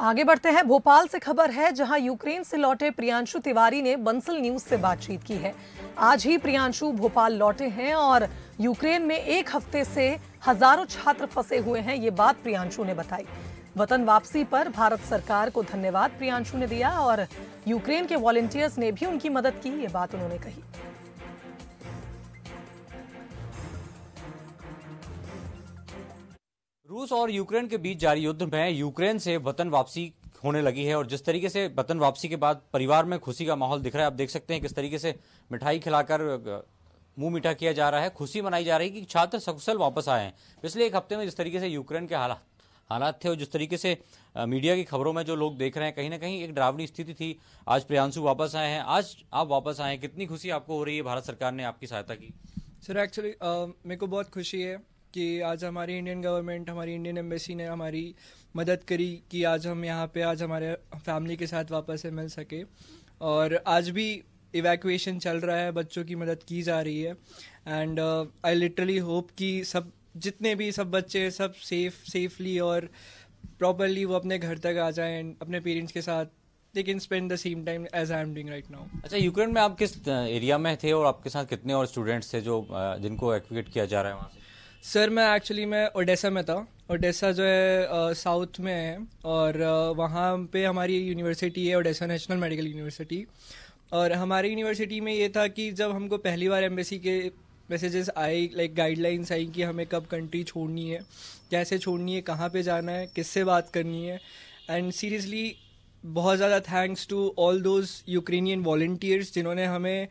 आगे बढ़ते हैं भोपाल से। खबर है जहां यूक्रेन से लौटे प्रियांशु तिवारी ने बंसल न्यूज से बातचीत की है। आज ही प्रियांशु भोपाल लौटे हैं और यूक्रेन में एक हफ्ते से हजारों छात्र फंसे हुए हैं, ये बात प्रियांशु ने बताई। वतन वापसी पर भारत सरकार को धन्यवाद प्रियांशु ने दिया और यूक्रेन के वॉलंटियर्स ने भी उनकी मदद की, ये बात उन्होंने कही। रूस और यूक्रेन के बीच जारी युद्ध में यूक्रेन से वतन वापसी होने लगी है और जिस तरीके से वतन वापसी के बाद परिवार में खुशी का माहौल दिख रहा है, आप देख सकते हैं किस तरीके से मिठाई खिलाकर मुंह मीठा किया जा रहा है, खुशी मनाई जा रही है कि छात्र सकुशल वापस आए हैं। पिछले एक हफ्ते में जिस तरीके से यूक्रेन के हालात थे और जिस तरीके से मीडिया की खबरों में जो लोग देख रहे हैं, कहीं ना कहीं एक डरावनी स्थिति थी। आज प्रियांशु वापस आए हैं, आज आप वापस आए हैं, कितनी खुशी आपको हो रही है, भारत सरकार ने आपकी सहायता की? सर एक्चुअली मेरे को बहुत खुशी है कि आज हमारी इंडियन गवर्नमेंट, हमारी इंडियन एम्बेसी ने हमारी मदद करी कि आज हम यहाँ पे आज हमारे फैमिली के साथ वापस से मिल सके। और आज भी इवैक्यूएशन चल रहा है, बच्चों की मदद की जा रही है। एंड आई लिटरली होप कि सब जितने भी सब बच्चे सब सेफली और प्रॉपरली वो अपने घर तक आ जाएं एंड अपने पेरेंट्स के साथ they can spend the same time as I am doing right now. अच्छा, यूक्रेन में आप किस एरिया में थे और आपके साथ कितने और स्टूडेंट्स थे जो जिनको एक्विट किया जा रहा है वहाँ से? सर मैं ओडेसा में था। ओडेसा जो है साउथ में है और वहाँ पे हमारी यूनिवर्सिटी है, ओडेसा नेशनल मेडिकल यूनिवर्सिटी। और हमारी यूनिवर्सिटी में ये था कि जब हमको पहली बार एम्बेसी के मैसेजेस आए, लाइक गाइडलाइंस आई कि हमें कब कंट्री छोड़नी है, कैसे छोड़नी है, कहाँ पे जाना है, किससे बात करनी है। एंड सीरियसली बहुत ज़्यादा thanks to all those Ukrainian volunteers जिन्होंने हमें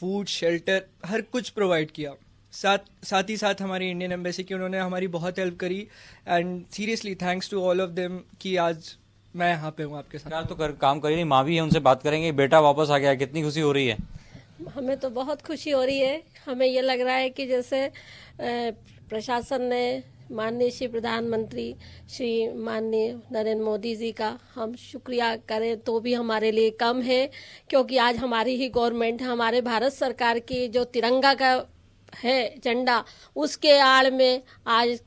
फूड, शेल्टर, हर कुछ प्रोवाइड किया। साथ ही साथ हमारी इंडियन एम्बेसी की उन्होंने हमारी बहुत हेल्प करी। And seriously thanks to all of them कि आज मैं यहाँ पे हूँ आपके साथ। तो काम करी नहीं, माँ भी है, उनसे बात करेंगे। बेटा वापस आ गया, कितनी खुशी हो रही है? हमें तो बहुत खुशी हो रही है। हमें ये लग रहा है कि जैसे प्रशासन ने, माननीय श्री प्रधानमंत्री श्री माननीय नरेंद्र मोदी जी का हम शुक्रिया करें तो भी हमारे लिए कम है, क्योंकि आज हमारी ही गवर्नमेंट, हमारे भारत सरकार की जो तिरंगा का है झंडा, उसके आड़ में आज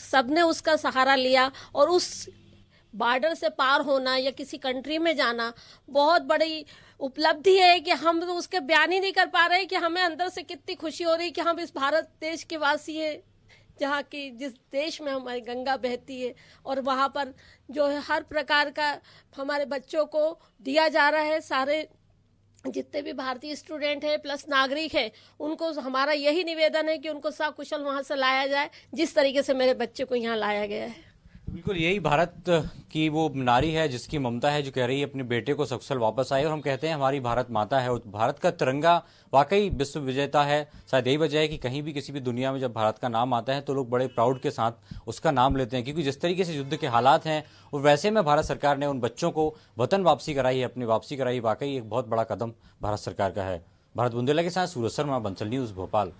सबने उसका सहारा लिया। और उस बॉर्डर से पार होना या किसी कंट्री में जाना बहुत बड़ी उपलब्धि है कि हम तो उसके बयान ही नहीं कर पा रहे कि हमें अंदर से कितनी खुशी हो रही कि हम इस भारत देश के वासी हैं, जहाँ की जिस देश में हमारी गंगा बहती है और वहाँ पर जो है हर प्रकार का हमारे बच्चों को दिया जा रहा है। सारे जितने भी भारतीय स्टूडेंट हैं प्लस नागरिक हैं, उनको हमारा यही निवेदन है कि उनको सकुशल वहाँ से लाया जाए, जिस तरीके से मेरे बच्चे को यहाँ लाया गया है। बिल्कुल, यही भारत की वो नारी है जिसकी ममता है, जो कह रही है अपने बेटे को सकुशल वापस आए। और हम कहते हैं हमारी भारत माता है और भारत का तिरंगा वाकई विश्व विजेता है। शायद यही वजह है कि कहीं भी किसी भी दुनिया में जब भारत का नाम आता है तो लोग बड़े प्राउड के साथ उसका नाम लेते हैं, क्योंकि जिस तरीके से युद्ध के हालात हैं और वैसे में भारत सरकार ने उन बच्चों को वतन वापसी कराई है, अपनी वापसी कराई। वाकई एक बहुत बड़ा कदम भारत सरकार का है। भारत बुंदेला के साथ सूरज शर्मा, बंसल न्यूज, भोपाल।